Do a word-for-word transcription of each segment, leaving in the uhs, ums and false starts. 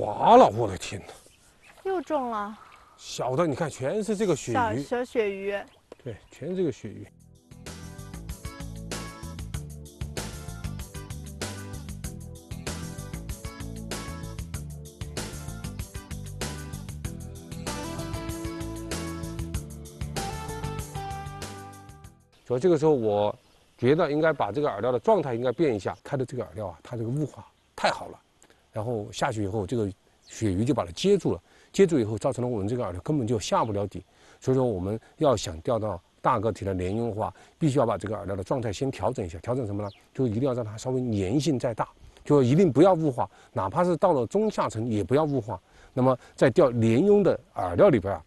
滑了，我的天哪！又中了。小的，你看，全是这个鳕鱼。小鳕鱼。对，全是这个鳕鱼。 所以这个时候，我觉得应该把这个饵料的状态应该变一下。它的这个饵料啊，它这个雾化太好了，然后下去以后，这个鳕鱼就把它接住了。接住以后，造成了我们这个饵料根本就下不了底。所以说，我们要想钓到大个体的鲢鳙的话，必须要把这个饵料的状态先调整一下。调整什么呢？就一定要让它稍微粘性再大，就一定不要雾化，哪怕是到了中下层也不要雾化。那么在钓鲢鳙的饵料里边啊，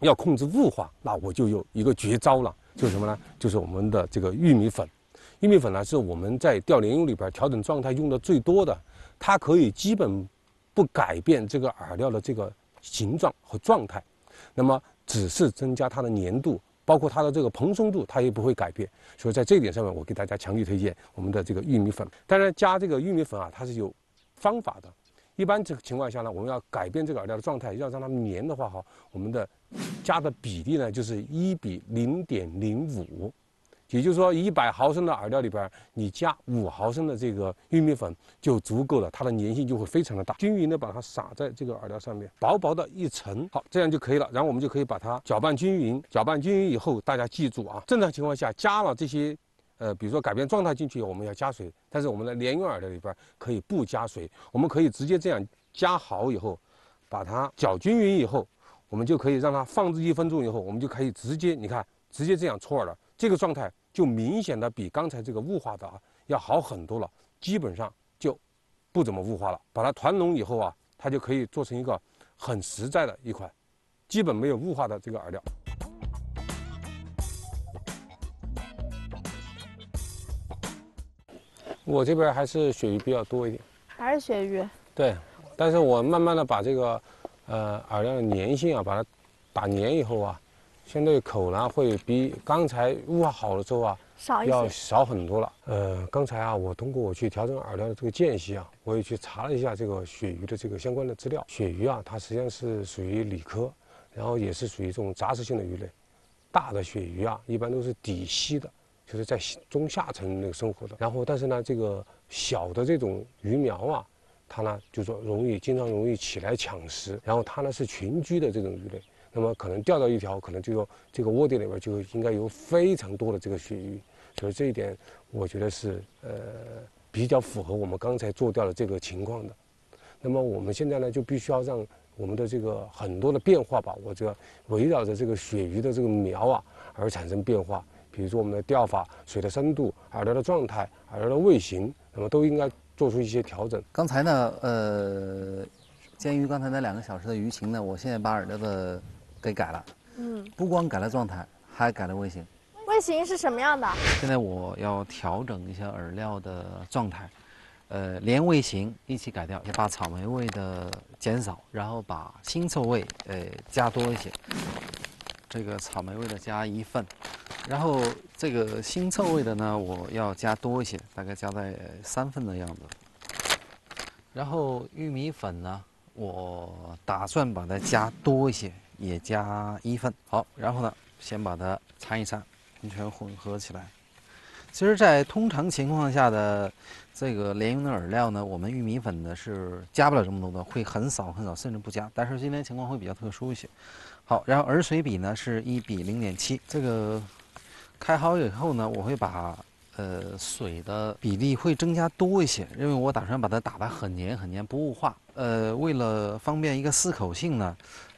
要控制雾化，那我就有一个绝招了。 就是什么呢？就是我们的这个玉米粉，玉米粉呢是我们在钓鲢鳙里边调整状态用的最多的，它可以基本不改变这个饵料的这个形状和状态，那么只是增加它的粘度，包括它的这个蓬松度，它也不会改变。所以在这一点上面，我给大家强力推荐我们的这个玉米粉。当然，加这个玉米粉啊，它是有方法的。一般这个情况下呢，我们要改变这个饵料的状态，要让它粘的话哈，我们的 加的比例呢，就是一比零点零五，也就是说，一百毫升的饵料里边，你加五毫升的这个玉米粉就足够了，它的粘性就会非常的大。均匀的把它撒在这个饵料上面，薄薄的一层，好，这样就可以了。然后我们就可以把它搅拌均匀，搅拌均匀以后，大家记住啊，正常情况下加了这些，呃，比如说改变状态进去，我们要加水，但是我们的鲢鳙饵料里边可以不加水，我们可以直接这样加好以后，把它搅均匀以后。 我们就可以让它放置一分钟以后，我们就可以直接，你看，直接这样搓饵了。这个状态就明显的比刚才这个雾化的啊要好很多了，基本上就不怎么雾化了。把它团拢以后啊，它就可以做成一个很实在的一款，基本没有雾化的这个饵料。 我这边还是鳕鱼比较多一点，还是鳕鱼？对，但是我慢慢的把这个 呃，饵料的粘性啊，把它打粘以后啊，相对口呢会比刚才雾化好了之后啊，少一些要少很多了。呃，刚才啊，我通过我去调整饵料的这个间隙啊，我也去查了一下这个鳕鱼的这个相关的资料。鳕鱼啊，它实际上是属于鲤科，然后也是属于这种杂食性的鱼类。大的鳕鱼啊，一般都是底栖的，就是在中下层那个生活的。然后，但是呢，这个小的这种鱼苗啊。 它呢，就说容易经常容易起来抢食，然后它呢是群居的这种鱼类，那么可能钓到一条，可能就说这个窝点里边就应该有非常多的这个鳕鱼，所以这一点我觉得是呃比较符合我们刚才做钓的这个情况的。那么我们现在呢就必须要让我们的这个很多的变化吧，我这围绕着这个鳕鱼的这个苗啊而产生变化，比如说我们的钓法、水的深度、饵料的状态、饵料的味型，那么都应该 做出一些调整。刚才呢，呃，鉴于刚才那两个小时的舆情呢，我现在把饵料的给改了。嗯，不光改了状态，还改了味型。味型是什么样的？现在我要调整一下饵料的状态，呃，连味型一起改掉，也把草莓味的减少，然后把腥臭味呃加多一些。这个草莓味的加一份。 然后这个腥臭味的呢，我要加多一些，大概加在三份的样子。然后玉米粉呢，我打算把它加多一些，也加一份。好，然后呢，先把它掺一掺，完全混合起来。其实，在通常情况下的这个鲢鳙的饵料呢，我们玉米粉呢是加不了这么多的，会很少很少，甚至不加。但是今天情况会比较特殊一些。好，然后饵水比呢是一比零点七，这个 开好以后呢，我会把呃水的比例会增加多一些，因为我打算把它打得很黏很黏，不雾化。呃，为了方便一个适口性呢，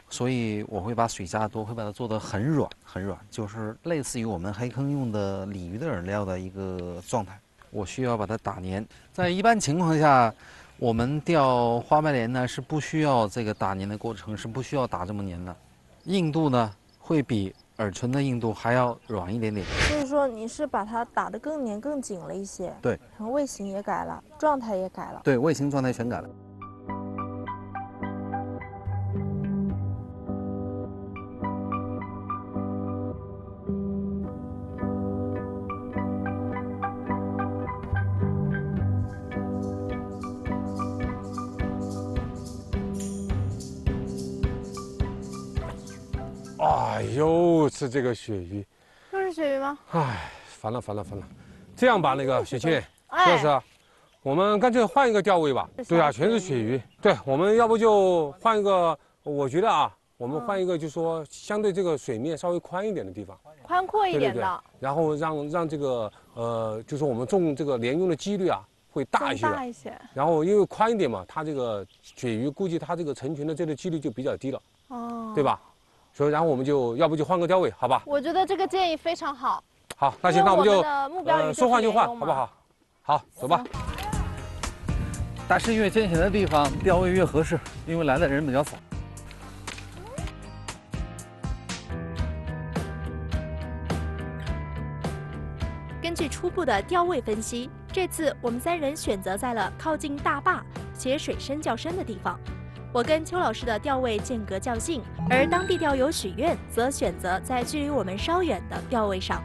所以我会把水加多，会把它做得很软很软，就是类似于我们黑坑用的鲤鱼的饵料的一个状态。我需要把它打黏。在一般情况下，我们钓花白鲢呢是不需要这个打黏的过程，是不需要打这么黏的，硬度呢会比 饵唇的硬度还要软一点点，就是说你是把它打得更黏更紧了一些，对，然后味型也改了，状态也改了，对，味型状态全改了。哎呦，吃这个鳕鱼，又是鳕鱼吗？哎，烦了烦了烦了。这样吧，那个雪清，徐老师，我们干脆换一个钓位吧。对啊，全是鳕鱼。对，我们要不就换一个，我觉得啊，我们换一个，就说相对这个水面稍微宽一点的地方，宽阔一点的。然后让让这个呃，就是我们中这个联用的几率啊。 会大一些，大一些。然后因为宽一点嘛，它这个鳕鱼估计它这个成群的这个几率就比较低了，哦，对吧？所以然后我们就要不就换个钓位，好吧？我觉得这个建议非常好。好，那行，那我们就呃说换就换，好不好？好，走吧。但是越艰险的地方钓位越合适，因为来的人比较少。 根据初步的钓位分析，这次我们三人选择在了靠近大坝且水深较深的地方。我跟邱老师的钓位间隔较近，而当地钓友许愿则选择在距离我们稍远的钓位上。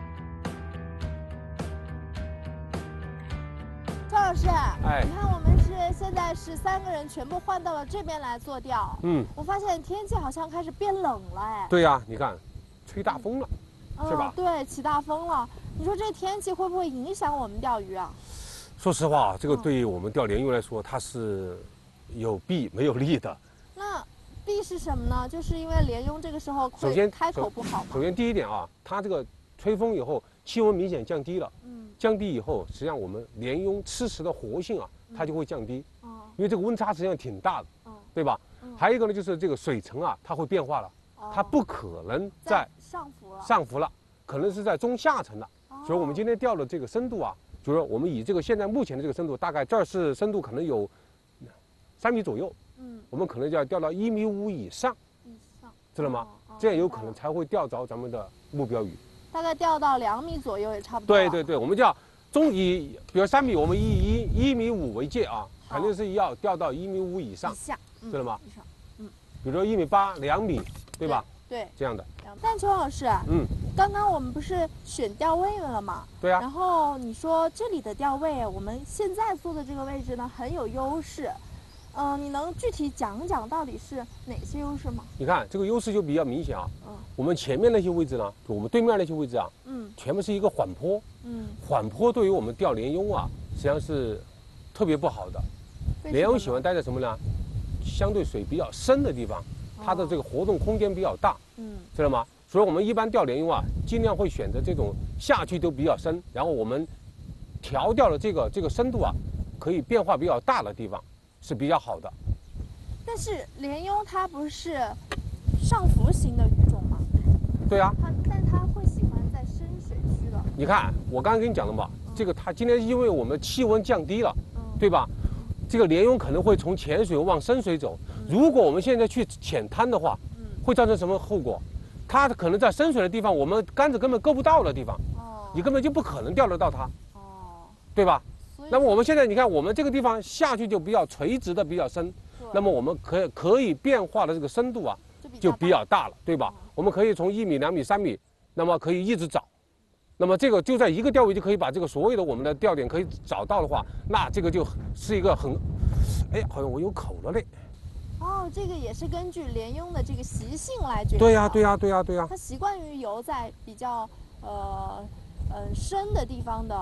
邱老师，哎，你看我们是现在是三个人全部换到了这边来做钓。嗯，我发现天气好像开始变冷了，哎。对呀、啊，你看，吹大风了。嗯 是吧？对，起大风了。你说这天气会不会影响我们钓鱼啊？说实话啊，这个对于我们钓鲢鱼来说，它是有弊没有利的。那弊是什么呢？就是因为鲢鳙这个时候首先开口不好嘛。首先第一点啊，它这个吹风以后，气温明显降低了。嗯。降低以后，实际上我们鲢鳙吃食的活性啊，它就会降低。哦、嗯。因为这个温差实际上挺大的。嗯、对吧？嗯、还有一个呢，就是这个水层啊，它会变化了。 它不可能在上浮了，上浮了，可能是在中下层了。所以，我们今天钓的这个深度啊，就是我们以这个现在目前的这个深度，大概这儿是深度可能有三米左右。嗯，我们可能就要钓到一米五以上，以上，知道吗？这样有可能才会钓着咱们的目标鱼。大概钓到两米左右也差不多。对对对，我们叫中以，比如三米，我们以一一米五为界啊，肯定是要钓到一米五以上，知道吗？嗯，比如说一米八、两米。 对吧？对，这样的。但邱老师，嗯，刚刚我们不是选钓位了吗？对啊。然后你说这里的钓位，我们现在坐的这个位置呢很有优势，嗯、呃，你能具体讲讲到底是哪些优势吗？你看这个优势就比较明显啊。嗯。我们前面那些位置呢，我们对面那些位置啊，嗯，全部是一个缓坡。嗯。缓坡对于我们钓鲢鳙啊，实际上是特别不好的。鲢鳙喜欢待在什么呢？相对水比较深的地方。 它的这个活动空间比较大，嗯，知道吗？所以我们一般钓鲢鳙啊，尽量会选择这种下去都比较深，然后我们调钓的这个这个深度啊，可以变化比较大的地方是比较好的。但是鲢鳙它不是上浮型的鱼种吗？对啊，它但它会喜欢在深水区的。你看我刚才跟你讲的嘛，嗯、这个它今天因为我们气温降低了，嗯、对吧？ 这个鲢鳙可能会从浅水往深水走。如果我们现在去浅滩的话，嗯、会造成什么后果？它可能在深水的地方，我们杆子根本够不到的地方，哦、你根本就不可能钓得到它，哦、对吧？那么我们现在你看，我们这个地方下去就比较垂直的比较深，那么我们可可以变化的这个深度啊，就比较大了，对吧？嗯、我们可以从一米、两米、三米，那么可以一直找。 那么这个就在一个钓位就可以把这个所有的我们的钓点可以找到的话，那这个就是一个很，哎，好像我有口了嘞。哦，这个也是根据鲢鳙的这个习性来决定。对呀、啊，对呀、啊，对呀、啊，对呀、啊。它习惯于游在比较呃呃深的地方的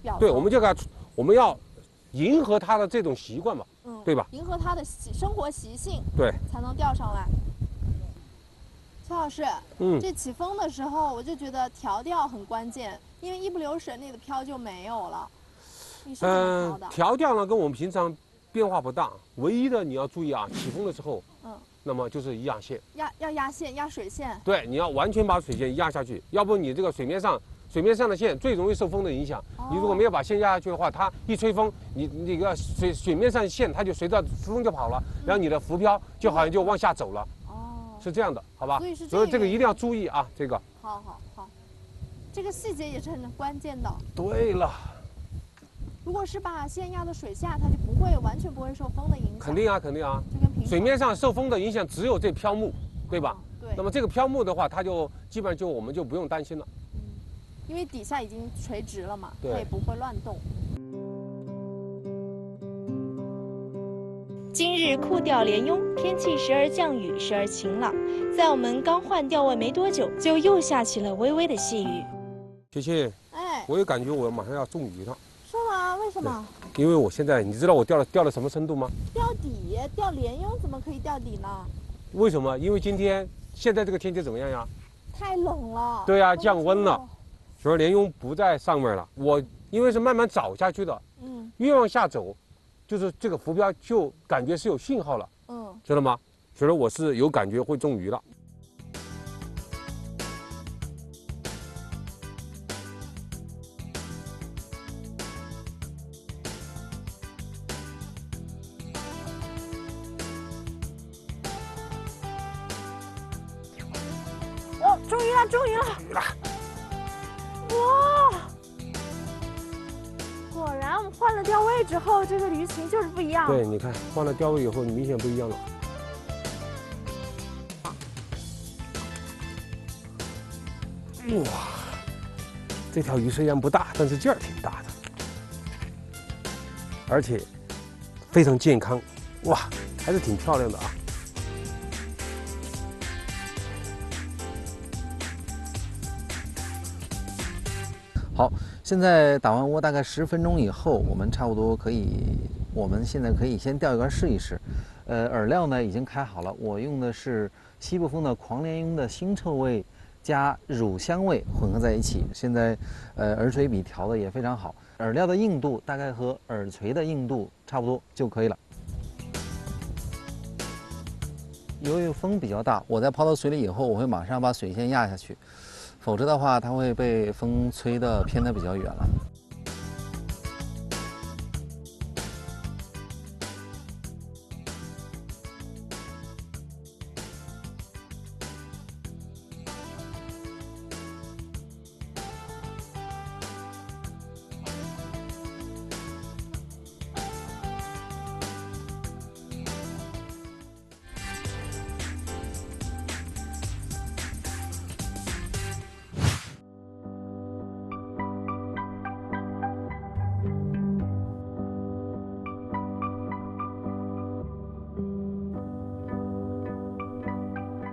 表。对，我们就给它，我们要迎合它的这种习惯嘛，嗯，对吧？迎合它的习生活习性，对，才能钓上来。 邱老师，嗯，这起风的时候，我就觉得调钓很关键，因为一不留神那个漂就没有了。你是怎么调的？呃、调钓呢，跟我们平常变化不大，唯一的你要注意啊，起风的时候，嗯，那么就是压线，压要压线，压水线。对，你要完全把水线压下去，要不你这个水面上水面上的线最容易受风的影响。哦、你如果没有把线压下去的话，它一吹风，你那个水水面上线它就随着风就跑了，嗯、然后你的浮漂就好像就往下走了。嗯 是这样的，好吧？所以是，所以这个一定要注意啊，这个。好好好，这个细节也是很关键的。对了，如果是把线压到水下，它就不会完全不会受风的影响。肯定啊，肯定啊。就跟平时水面上受风的影响只有这漂木，对吧？哦、对。那么这个漂木的话，它就基本上就我们就不用担心了，嗯，因为底下已经垂直了嘛，它也不会乱动。今日酷调连拥，天气时而降雨，时而晴朗。在我们刚换调位没多久，就又下起了微微的细雨。琪琪，哎，我也感觉我马上要中鱼了。是吗？为什么？因为我现在，你知道我钓了钓了什么深度吗？钓底，钓连拥怎么可以钓底呢？为什么？因为今天现在这个天气怎么样呀？太冷了。对呀、啊，降温了，所以连拥不在上面了。我因为是慢慢找下去的，嗯，越往下走。 就是这个浮标就感觉是有信号了，嗯，知道吗？所以说我是有感觉会中鱼了。哦，中鱼了，中鱼了！中鱼了！哇！ 果然，我们换了钓位之后，这个鱼情就是不一样。对，你看，换了钓位以后，明显不一样了。哇，这条鱼虽然不大，但是劲儿挺大的，而且非常健康。哇，还是挺漂亮的啊。 好，现在打完窝大概十分钟以后，我们差不多可以，我们现在可以先钓一竿试一试。呃，饵料呢已经开好了，我用的是西部风的狂连拥的腥臭味加乳香味混合在一起。现在，呃，饵锤笔调的也非常好，饵料的硬度大概和饵锤的硬度差不多就可以了。由于风比较大，我在抛到水里以后，我会马上把水先压下去。 否则的话，它会被风吹得偏得比较远了。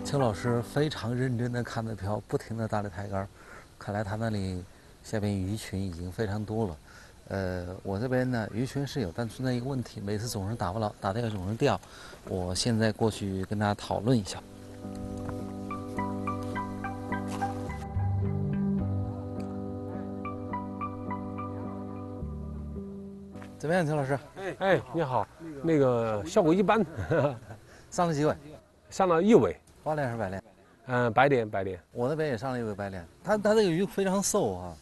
邱老师非常认真地看着漂，不停地搭着抬竿，看来他那里下边鱼群已经非常多了。呃，我这边呢鱼群是有，但存在一个问题，每次总是打不牢，打掉总是掉。我现在过去跟大家讨论一下。怎么样，邱老师？哎哎，你好，那个效果一般，上了几尾？上了一尾。 花鲢还是白鲢？嗯，白鲢，白鲢。我那边也上了一尾白鲢。它它这个鱼非常瘦啊，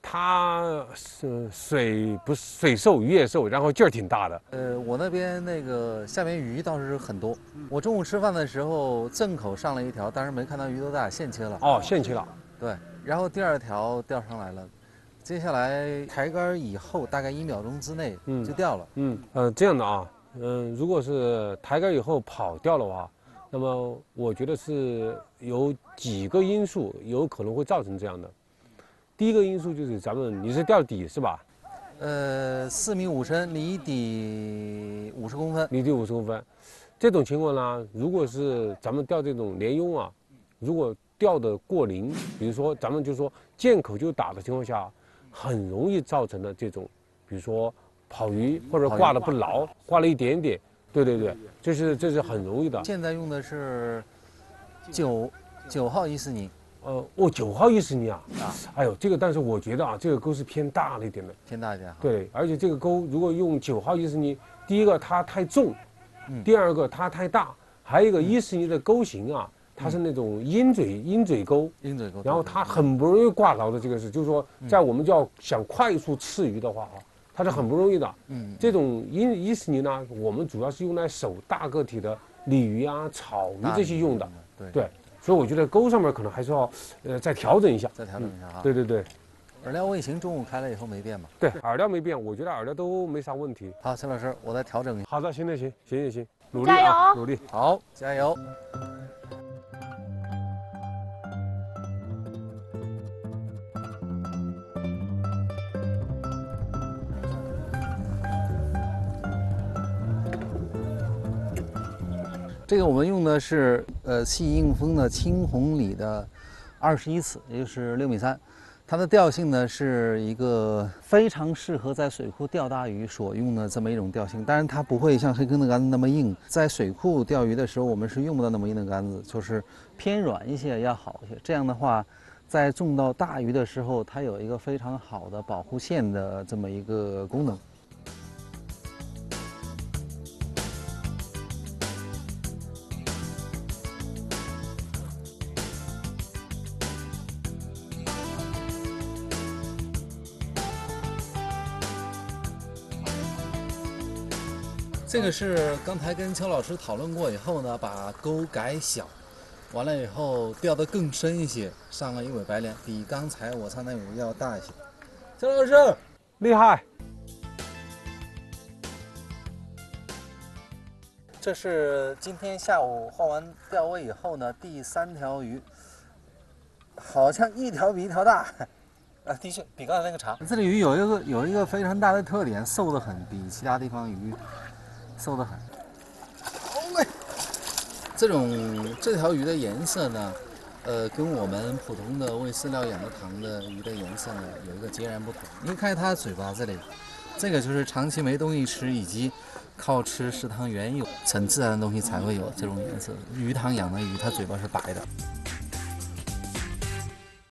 它是水不水瘦鱼也瘦，然后劲儿挺大的。呃，我那边那个下面鱼倒是很多。我中午吃饭的时候正口上了一条，但是没看到鱼多大，现切了。哦，现切了。对，然后第二条钓上来了，接下来抬竿以后大概一秒钟之内就掉了。嗯，嗯呃，这样的啊，嗯、呃，如果是抬竿以后跑掉的话。 那么我觉得是有几个因素有可能会造成这样的。第一个因素就是咱们你是钓底是吧？呃，四米五深，离底五十公分。离底五十公分，这种情况呢，如果是咱们钓这种连拥啊，如果钓的过零，比如说咱们就说见口就打的情况下，很容易造成的这种，比如说跑鱼或者挂的不牢，挂了一点点。 对对对，这是这是很容易的。现在用的是九九号伊斯尼，呃，哦，九号伊斯尼啊，啊，哎呦，这个但是我觉得啊，这个钩是偏大了一点的，偏大一点哈。对，而且这个钩如果用九号伊斯尼，第一个它太重，嗯、第二个它太大，还有一个伊斯尼的钩型啊，它是那种鹰嘴鹰嘴钩，鹰嘴钩，然后它很不容易挂牢的。这个是，就是说，在我们就要想快速吃鱼的话啊。 它是很不容易的，嗯，这种伊伊斯尼呢，我们主要是用来守大个体的鲤鱼啊、草鱼这些用的，对，对，所以我觉得钩上面可能还是要，呃，再调整一下，再调整一下啊，对对对，饵料味型中午开了以后没变吧？对，饵料没变，我觉得饵料都没啥问题。好，陈老师，我再调整一下。好的，行行行行行行，努力啊，努力，好，加油。这个我们用的是呃细硬枫的青红李的二十一次，也就是六米三。它的调性呢是一个非常适合在水库钓大鱼所用的这么一种调性，当然它不会像黑坑的杆子那么硬。在水库钓鱼的时候，我们是用不到那么硬的杆子，就是偏软一些要好一些。这样的话，在种到大鱼的时候，它有一个非常好的保护线的这么一个功能。 这个是刚才跟邱老师讨论过以后呢，把钩改小，完了以后钓得更深一些，上了一尾白鲢，比刚才我上那尾要大一些。邱老师，厉害！这是今天下午画完钓位以后呢，第三条鱼，好像一条比一条大。 啊，的确比刚才那个长。这里鱼有一个有一个非常大的特点，瘦得很，比其他地方鱼瘦得很。好嘞，这种这条鱼的颜色呢，呃，跟我们普通的喂饲料养的塘的鱼的颜色呢有一个截然不同。你看它嘴巴这里，这个就是长期没东西吃，以及靠吃食塘原有很自然的东西才会有这种颜色。鱼塘养的鱼，它嘴巴是白的。